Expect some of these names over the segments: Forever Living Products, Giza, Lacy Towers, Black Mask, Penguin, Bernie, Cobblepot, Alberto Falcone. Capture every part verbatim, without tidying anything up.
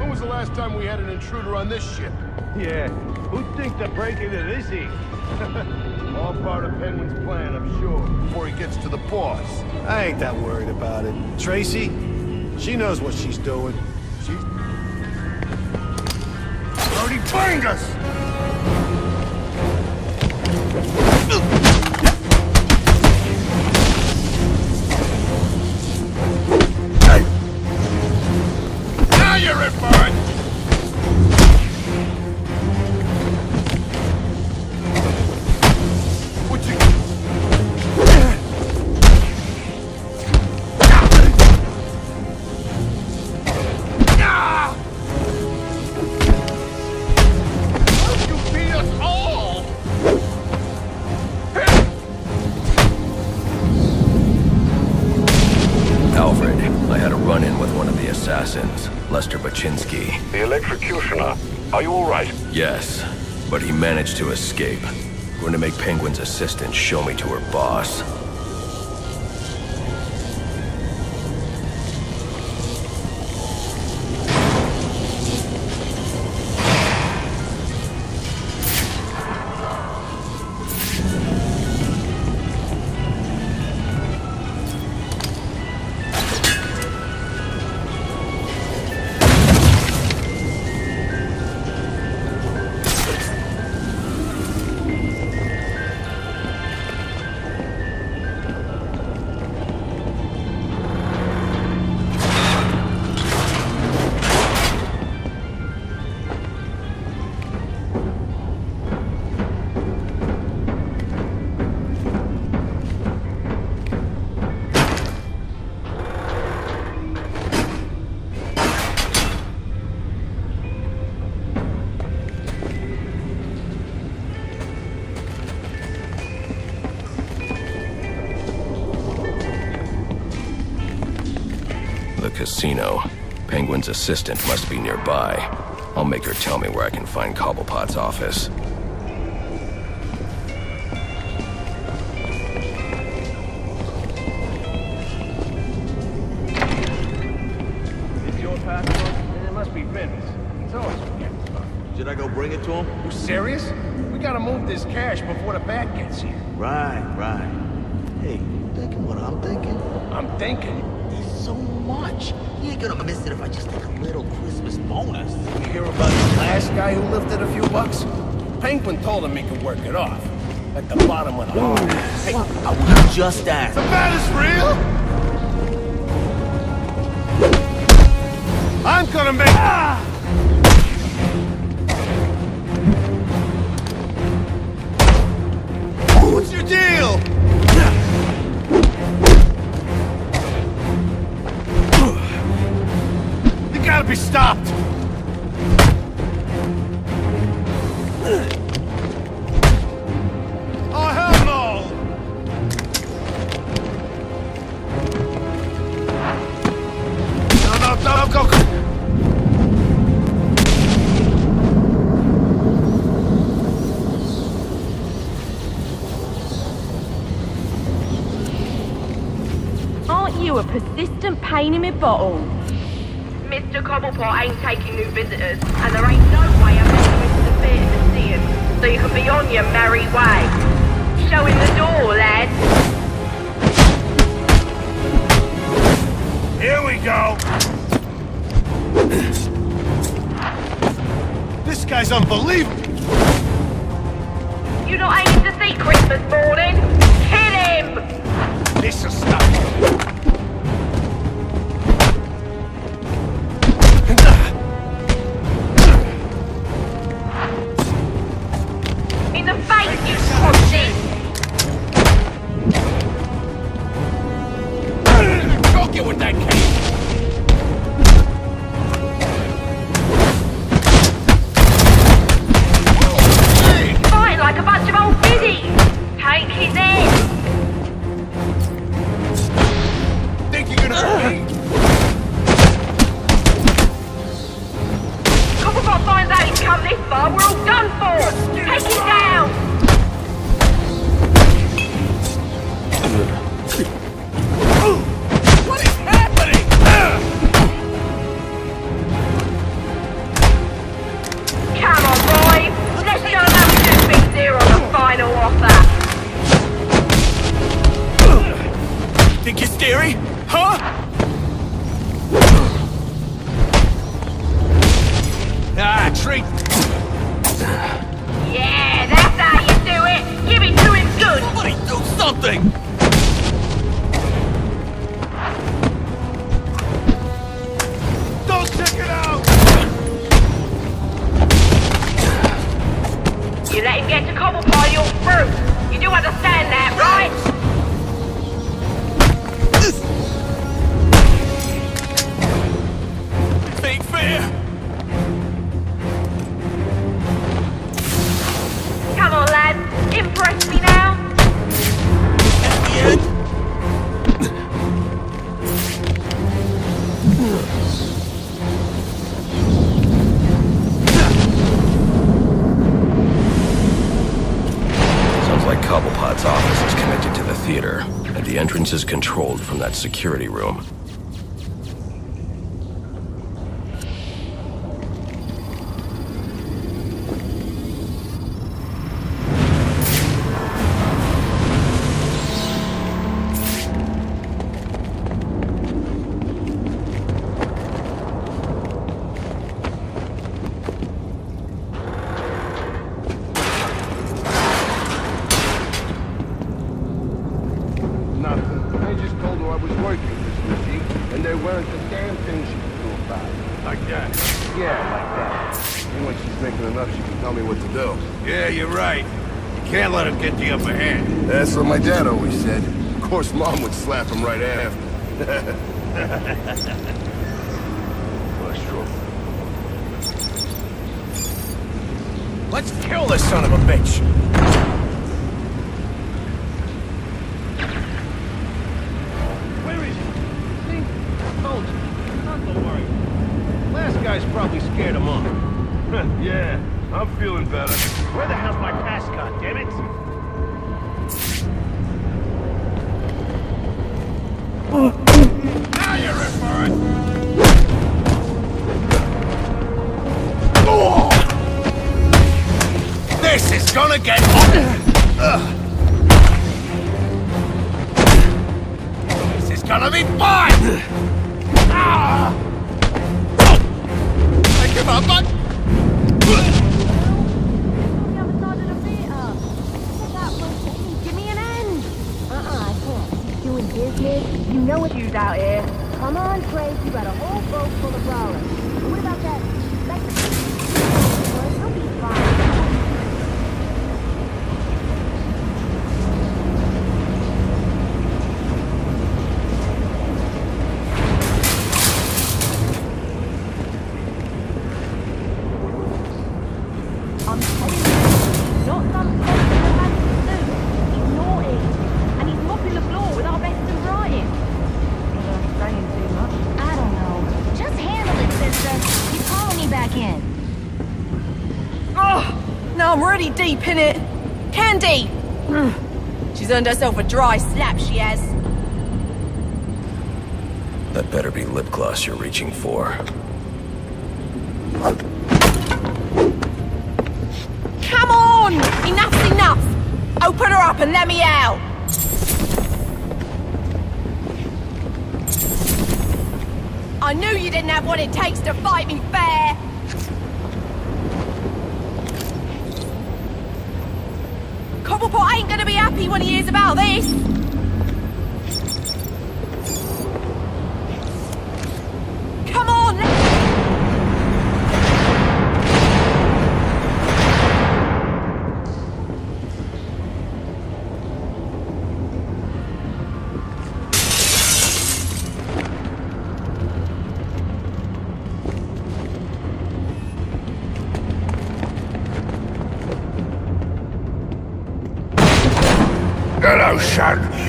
When was the last time we had an intruder on this ship? Yeah, who'd think to break into this thing? All part of Penguin's plan, I'm sure, before he gets to the boss. I ain't that worried about it. Tracy, she knows what she's doing. She's... Brody banged us! Yes, but he managed to escape. We're going to make Penguin's assistant show me to her boss. Casino. Penguin's assistant must be nearby. I'll make her tell me where I can find Cobblepot's office. It's your passport? It must be Ben's. So should I go bring it to him? You serious? We gotta move this cash before the bat gets here. Right, right. Hey, you thinking what I'm thinking? I'm thinking. So much. You ain't gonna miss it if I just take a little Christmas bonus. You hear about the last guy who lifted a few bucks? Penguin told him he could work it off. At the bottom of the hole. Hey, I was just asked. The bat is real? I'm gonna make... Ah! What's your deal? Gotta be stopped! Oh, hell no! No, no, no, go, go! Aren't you a persistent pain in my bottle? Mister Cobblepot ain't taking new visitors, and there ain't no way I'm going to the theatre to see him, so you can be on your merry way. Show him the door, lads. Here we go! This guy's unbelievable! You're not aiming to see Christmas morning! Kill him! This'll stop him. Take his in! thing! Cobblepot's office is connected to the theater, and the entrance is controlled from that security room. My dad always said. Of course, Mom would slap him right after. Let's kill this son of a bitch! Where is he? See? I told you. Not to worry. Last guy's probably scared him off. Yeah, I'm feeling better. Where the hell's my mascot, damn it? Now you're in for it! Oh. This is gonna get uh. This is gonna be fun! Ah. I give up, bud! You know it's huge out here. Come on, Craig. You got a whole boat full of brawlers. What about that? Like it'll be fine. I'm telling you, not some person like this. Ignore it. And he's mopping the floor with our best. I don't know. Just handle it, sister. He's calling me back in. Oh, now I'm already deep in it. Candy! She's earned herself a dry slap, she has. That better be lip gloss you're reaching for. Come on! Enough's enough! Open her up and let me out! I knew you didn't have what it takes to fight me fair! Cobblepot ain't gonna be happy when he hears about this! Come on,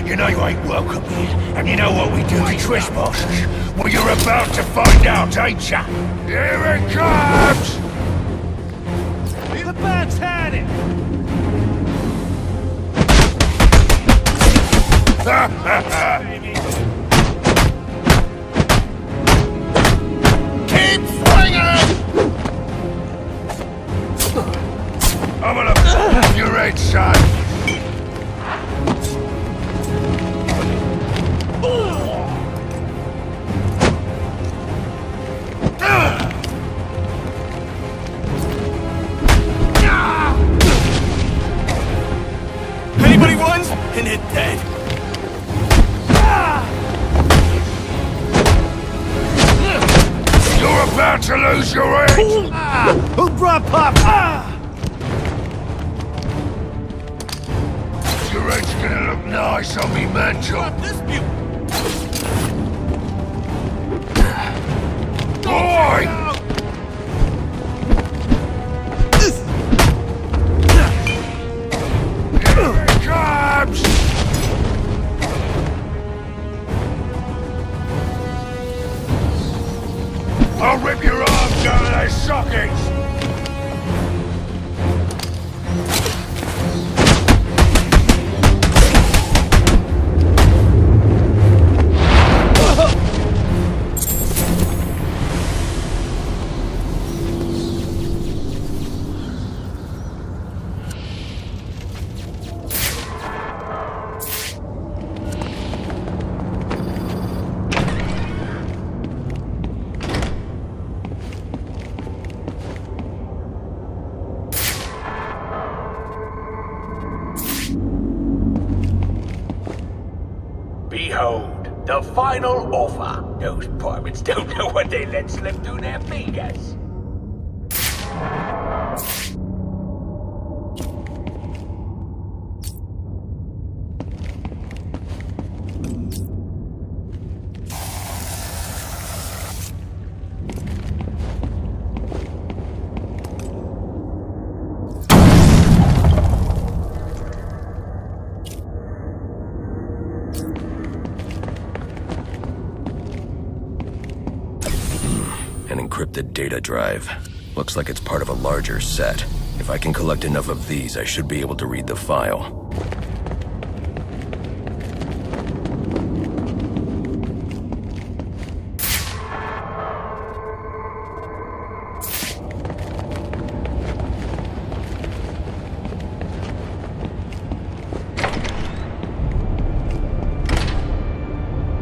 you know you ain't welcome here, and you know what we do to trespassers? Well, you're about to find out, ain't ya? Here it comes! Leave the birds had it! Ha ha ha! Keep swinging! I'm gonna f*** your right side. Anybody runs, and it's dead. about to lose your head! Ah, who brought Pop? Ah! Your head's gonna look nice on me mantle. Boy! I'll rip your arms out of their sockets! The final offer. Those pirates don't know what they let slip through their fingers. Drive. Looks like it's part of a larger set. If I can collect enough of these, I should be able to read the file.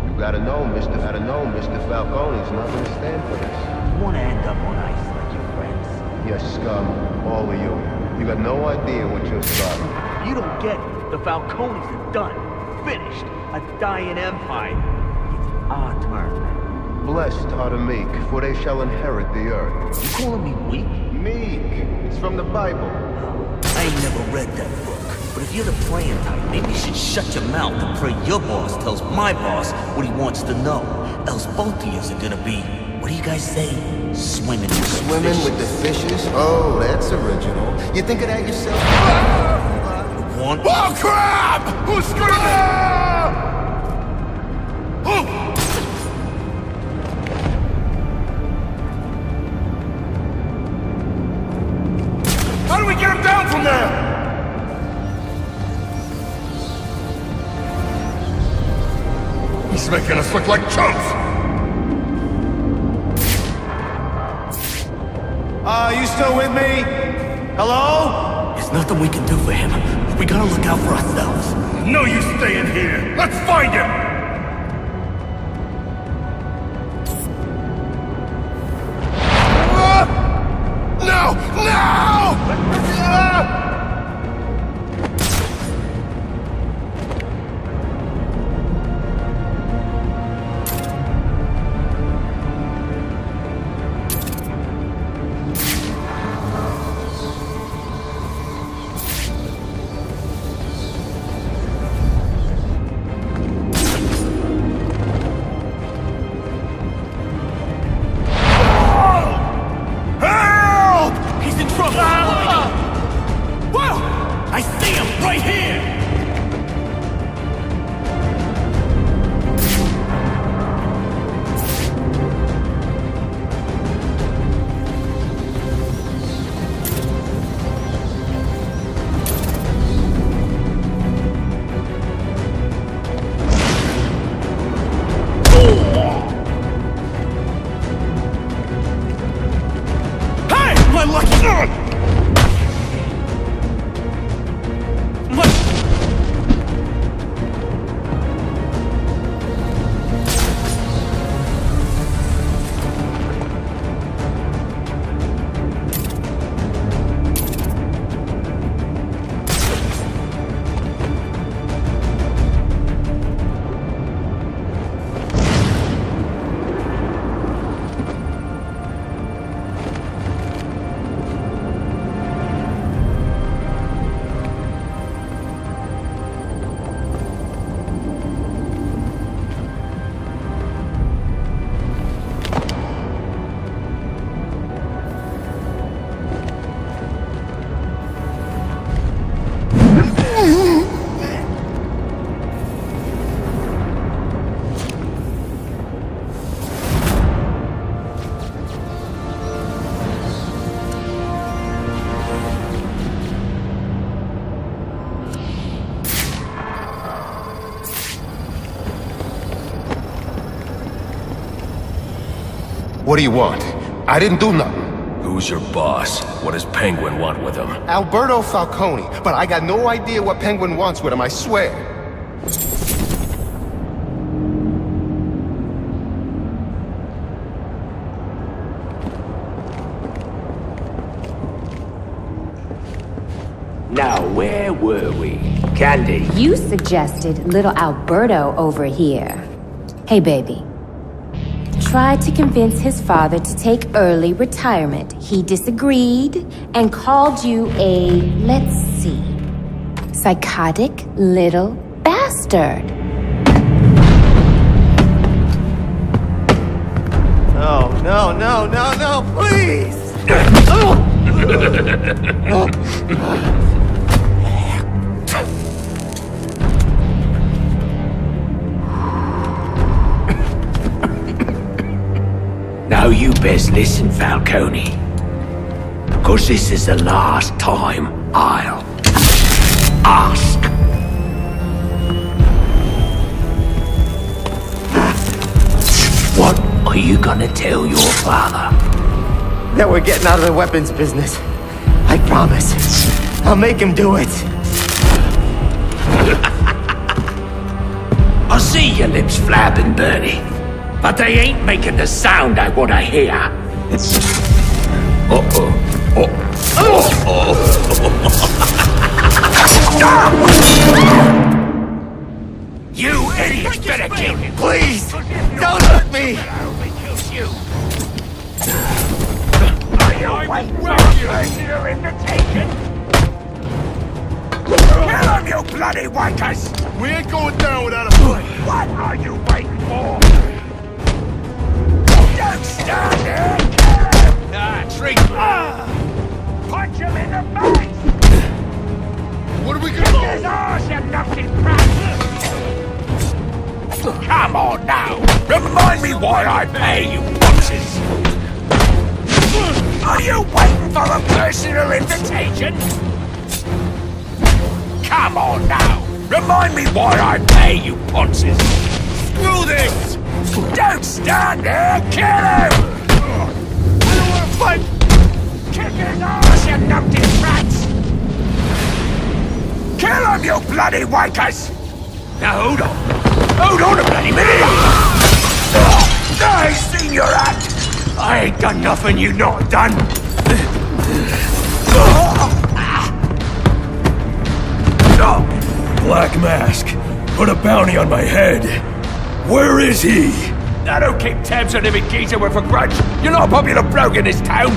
You gotta know, Mister Gotta know, Mister Falcone's not gonna stand for this. Want to end up on ice like your friends. Yes, scum. All of you. You got no idea what you're starting. You don't get it. The Falcones are done. Finished. A dying empire. It's our turn. Blessed are the meek, for they shall inherit the earth. You calling me weak? Meek. It's from the Bible. I ain't never read that book. But if you're the playing type, maybe you should shut your mouth and pray your boss tells my boss what he wants to know. Else both of you are gonna be... What do you guys say? Swimming with the Swimming fishes. with the fishes? Oh, that's original. You think of that yourself? Ah! One. Oh, crap! Who's screaming? Ah! Oh! How do we get him down from there? He's making us look like chumps! Uh, you still with me? Hello? There's nothing we can do for him. We gotta look out for ourselves. No, you stay in here! Let's find him! Uh, no! do you want? I didn't do nothing. Who's your boss? What does Penguin want with him? Alberto Falcone, but I got no idea what Penguin wants with him, I swear. Now, where were we? Candy. You suggested little Alberto over here. Hey, baby. Tried to convince his father to take early retirement. He disagreed and called you a, let's see, psychotic little bastard. No, no, no, no, no, please! Oh. Now you best listen, Falcone. Because this is the last time I'll ask. What are you gonna tell your father? That we're getting out of the weapons business. I promise. I'll make him do it. I see your lips flapping, Bernie. But they ain't making the sound I want to hear. Uh-oh. Oh. Oh. You idiots better kill him. Please, don't hurt me. I'll be kills you. I will your invitation. Kill him, you bloody wankers. We ain't going down without a fight. What are you waiting for? Don't stand there! Ah, treat! Ah. Punch him in the face! What are we gonna do? His arse, you nutty brat! Come on now! Remind me why I pay you boxes! Are you waiting for a personal invitation? Come on now! Remind me why I pay you boxes! Screw this! Don't stand there! Kill him! I don't want to fight! Kick his ass, you numpty rats! Kill him, you bloody wankers! Now hold on! Hold on a bloody minute! I ain't seen your act! I ain't done nothing you not done! Black Mask, put a bounty on my head! Where is he? I don't keep tabs on him in Giza with a grudge. You're not a popular bloke in this town.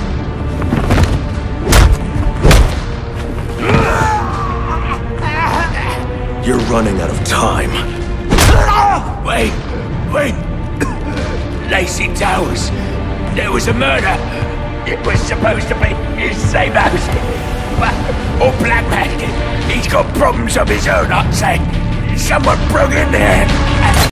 You're running out of time. Wait, wait. Lacy Towers. There was a murder. It was supposed to be his same house. But, or Black Man. He's got problems of his own, I'm saying. Someone broke in there.